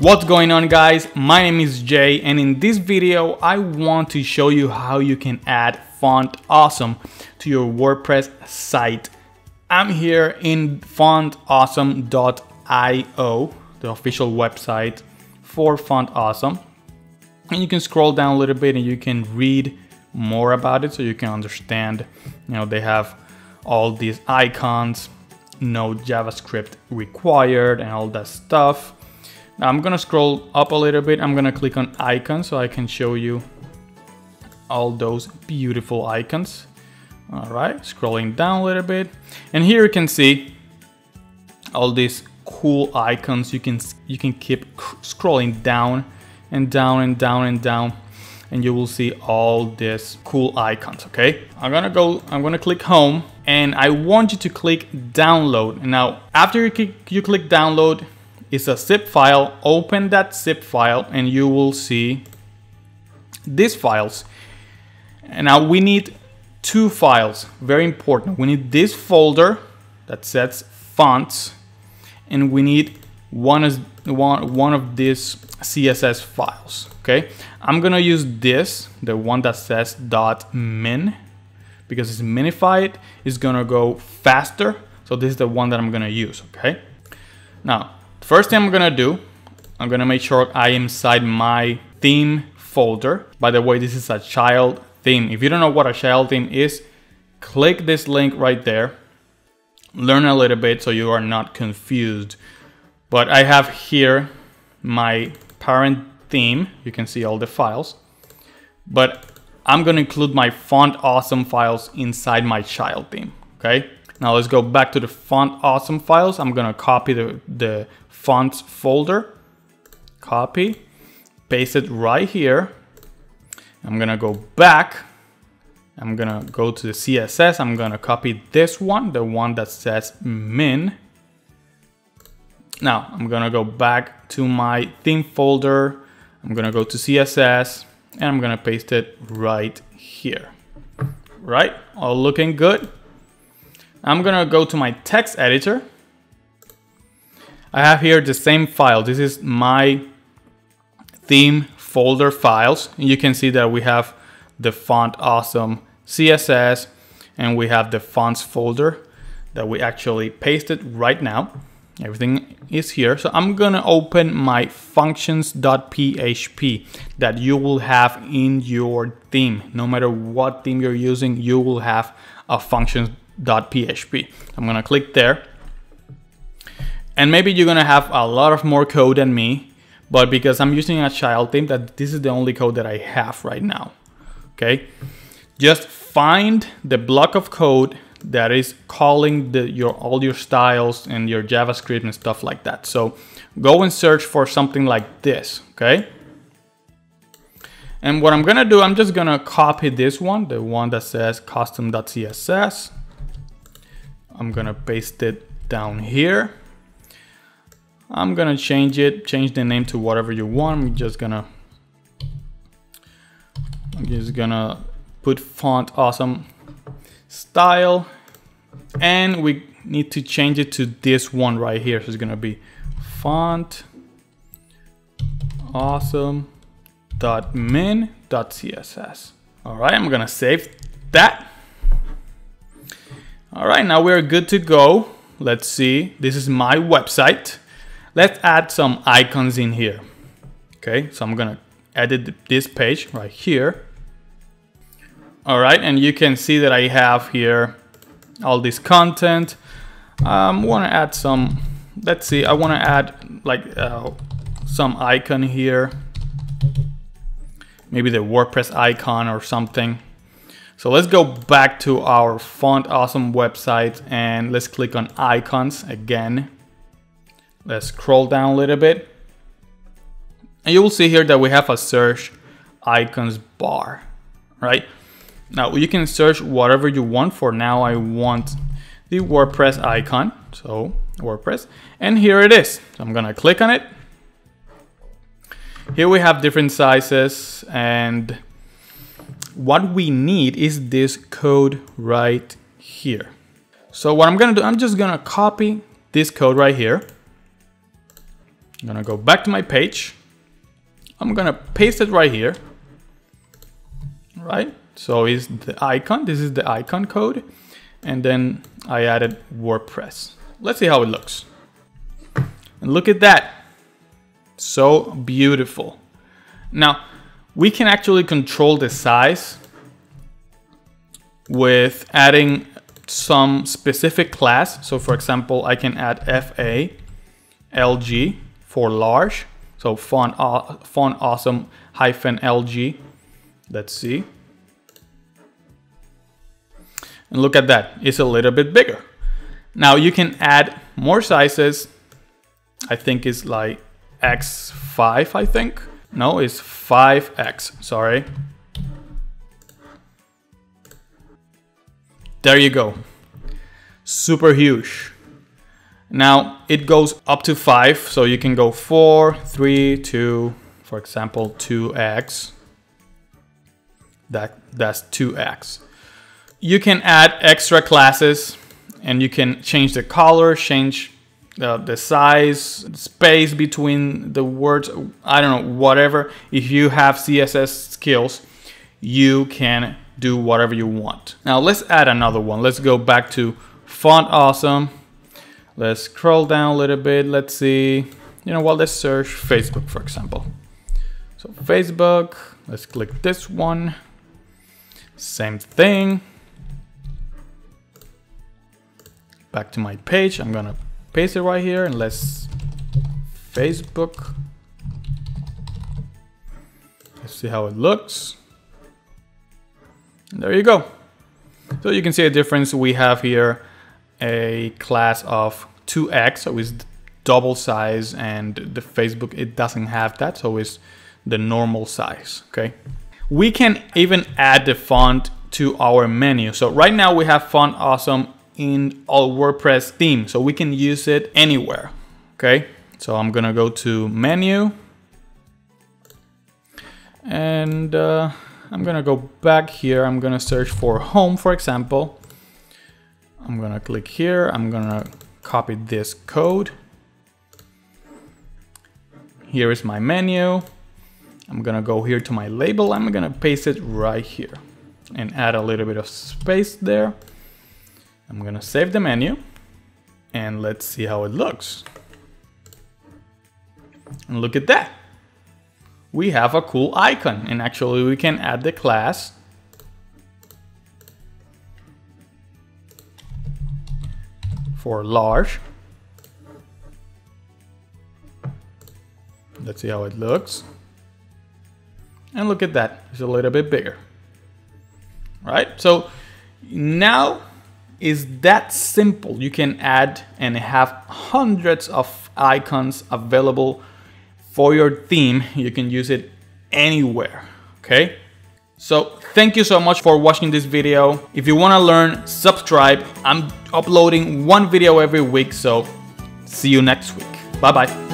What's going on, guys? My name is Jay, and in this video I want to show you how you can add Font Awesome to your WordPress site. I'm here in fontawesome.io, the official website for Font Awesome, and you can scroll down a little bit and you can read more about it so you can understand. You know, they have all these icons, no JavaScript required, and all that stuff. Now I'm gonna scroll up a little bit. I'm gonna click on icons so I can show you all those beautiful icons. All right, scrolling down a little bit, and here you can see all these cool icons. You can keep scrolling down and down and down and down, and you will see all these cool icons. Okay, I'm gonna click home, and I want you to click download. Now after you click download, it's a zip file. Open that zip file and you will see these files. And now we need two files, very important. We need this folder that says fonts, and we need one of these CSS files. Okay, I'm gonna use this, the one that says .min, because it's minified, it's gonna go faster. So this is the one that I'm gonna use. Okay, now first thing I'm gonna do, I'm gonna make sure I am inside my theme folder. By the way, this is a child theme. If you don't know what a child theme is, click this link right there, learn a little bit so you are not confused. But I have here my parent theme. You can see all the files, but I'm gonna include my Font Awesome files inside my child theme. Okay, now let's go back to the Font Awesome files. I'm gonna copy the fonts folder, copy, paste it right here. I'm gonna go back. I'm gonna go to the CSS. I'm gonna copy this one, the one that says min. Now I'm gonna go back to my theme folder. I'm gonna go to CSS and I'm gonna paste it right here. Right, all looking good. I'm gonna go to my text editor. I have here the same file. This is my theme folder files. And you can see that we have the Font Awesome CSS, and we have the fonts folder that we actually pasted right now. Everything is here. So I'm gonna open my functions.php that you will have in your theme. No matter what theme you're using, you will have a functions.php. I'm gonna click there, and maybe you're gonna have a lot of more code than me, but because I'm using a child theme, that this is the only code that I have right now. Okay, just find the block of code that is calling all your styles and your JavaScript and stuff like that. So go and search for something like this. Okay, and what I'm gonna do, I'm just gonna copy this one, the one that says custom.css. I'm gonna paste it down here. I'm gonna change the name to whatever you want. I'm just gonna put Font Awesome style, and we need to change it to this one right here. So it's gonna be Font Awesome.min.css. All right, I'm gonna save that. All right, now we're good to go. Let's see, this is my website. Let's add some icons in here. Okay, so I'm gonna edit this page right here. All right, and you can see that I have here all this content. I wanna add some, let's see, I wanna add like some icon here. Maybe the WordPress icon or something. So let's go back to our Font Awesome website and let's click on icons again. Let's scroll down a little bit, and you will see here that we have a search icons bar. Right now you can search whatever you want. For now I want the WordPress icon, so WordPress, and here it is. So I'm gonna click on it. Here we have different sizes, and what we need is this code right here. So what I'm gonna do, I'm just gonna copy this code right here. I'm gonna go back to my page. I'm gonna paste it right here, right? So is the icon, this is the icon code. And then I added WordPress. Let's see how it looks. And look at that. So beautiful. Now, we can actually control the size with adding some specific class. So for example, I can add FA, LG for large. So font awesome -LG. Let's see. And look at that, it's a little bit bigger. Now you can add more sizes. I think it's like X5, I think. No, it's 5X, sorry. There you go, super huge. Now it goes up to 5, so you can go 4, 3, 2, for example, 2X. That's 2X. You can add extra classes and you can change the color, change the size, space between the words, I don't know, whatever. If you have CSS skills, you can do whatever you want. Now let's add another one. Let's go back to Font Awesome. Let's scroll down a little bit. Let's see, you know what, let's search Facebook, for example. So Facebook, let's click this one. Same thing. Back to my page, I'm gonna paste it right here and let's Facebook. Let's see how it looks. And there you go. So you can see a difference. We have here a class of 2X, so it's double size, and the Facebook, it doesn't have that, so it's the normal size, okay? We can even add the font to our menu. So right now we have Font Awesome in all WordPress theme, so we can use it anywhere, okay? So I'm gonna go to menu and I'm gonna go back here. I'm gonna search for home, for example. I'm gonna click here. I'm gonna copy this code. Here is my menu. I'm gonna go here to my label. I'm gonna paste it right here and add a little bit of space there. I'm gonna save the menu and let's see how it looks. And look at that. We have a cool icon, and actually we can add the class. For large. Let's see how it looks. And look at that, it's a little bit bigger. Right? So now is that simple. You can add and have hundreds of icons available for your theme. You can use it anywhere, okay? So thank you so much for watching this video. If you want to learn, subscribe. I'm uploading one video every week, so see you next week. Bye-bye.